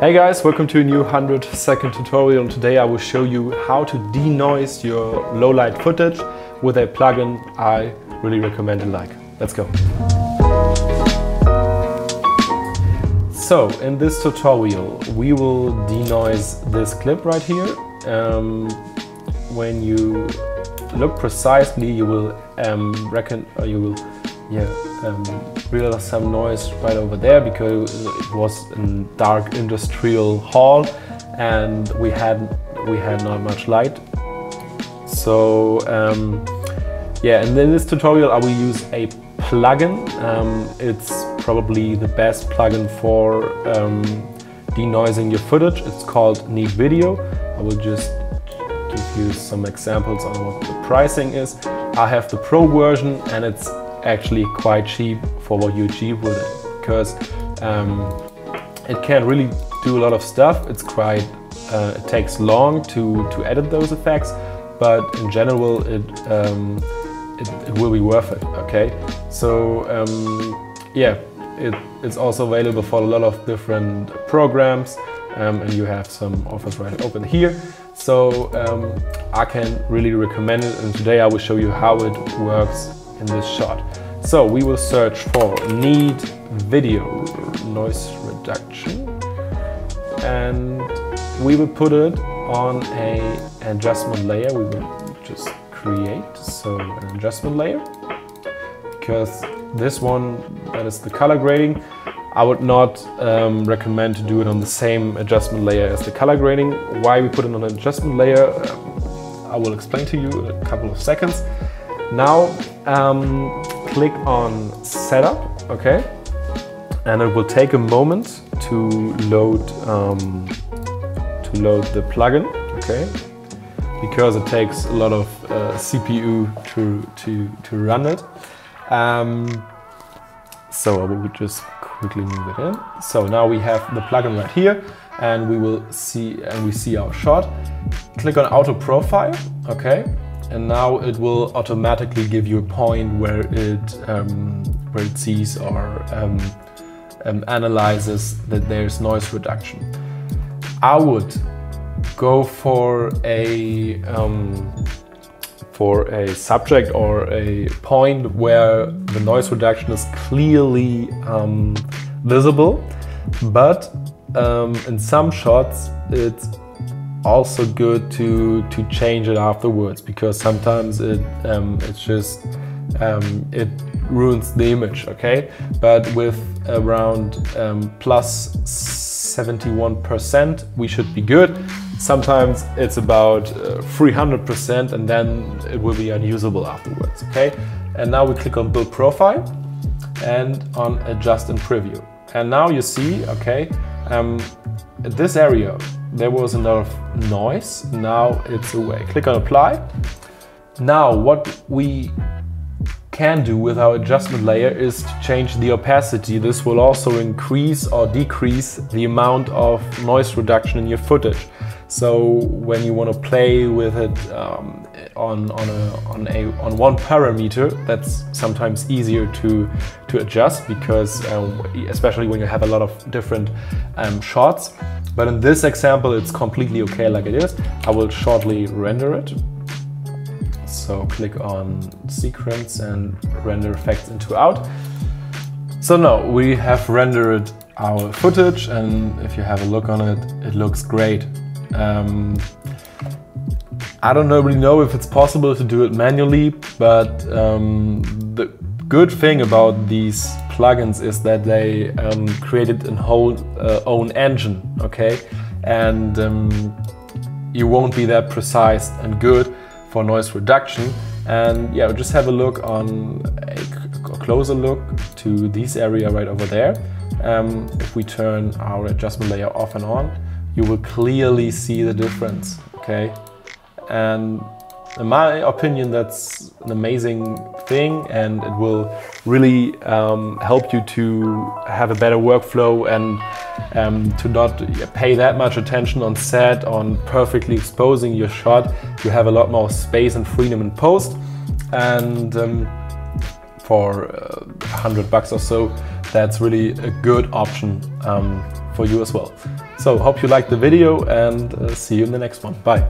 Hey guys, welcome to a new 100-second tutorial, and today I will show you how to denoise your low light footage with a plugin I really recommend and like. Let's go. So in this tutorial we will denoise this clip right here. When you look precisely, you will realize some noise right over there because it was a dark industrial hall and we had not much light. So and in this tutorial I will use a plugin. It's probably the best plugin for denoising your footage. It's called Neat Video. I will just give you some examples on what the pricing is. I have the pro version and it's actually quite cheap for what you achieve with it, because it can really do a lot of stuff. It's quite it takes long to edit those effects, but in general it will be worth it. Okay, so it's also available for a lot of different programs, and you have some offers right open here. So I can really recommend it, and today I will show you how it works in this shot. So we will search for Neat Video noise reduction and we will put it on an adjustment layer. We will just create an adjustment layer, because this one that is the color grading, I would not recommend to do it on the same adjustment layer as the color grading. Why we put it on an adjustment layer, I will explain to you in a couple of seconds. Now click on Setup, okay, and it will take a moment to load the plugin, okay, because it takes a lot of CPU to run it. So I will just quickly move it in. So now we have the plugin right here, and we see our shot. Click on Auto Profile, okay. And now it will automatically give you a point where it sees or analyzes that there's noise reduction. I would go for a subject or a point where the noise reduction is clearly visible, but in some shots it's also good to change it afterwards, because sometimes it ruins the image, okay? But with around plus 71% we should be good. Sometimes it's about 300%, and then it will be unusable afterwards, okay? And now we click on Build Profile and on Adjust and Preview, and now you see, okay, this area there was a lot of noise. Now it's away. Click on Apply. Now what we can do with our adjustment layer is to change the opacity. This will also increase or decrease the amount of noise reduction in your footage. So when you want to play with it on one parameter, that's sometimes easier to adjust, because especially when you have a lot of different shots. But in this example, it's completely okay like it is. I will shortly render it. So click on Sequence and Render Effects into Out. So now we have rendered our footage, and if you have a look on it, it looks great. I don't really know if it's possible to do it manually, but the good thing about these plugins is that they created a whole own engine, okay? And you won't be that precise and good for noise reduction. And yeah, just have a look on a closer look to this area right over there. If we turn our adjustment layer off and on, you will clearly see the difference, okay? And in my opinion, that's an amazing thing, and it will really help you to have a better workflow and to not pay that much attention on set on perfectly exposing your shot. You have a lot more space and freedom in post, and for $100 or so, that's really a good option for you as well. So hope you liked the video and see you in the next one. Bye.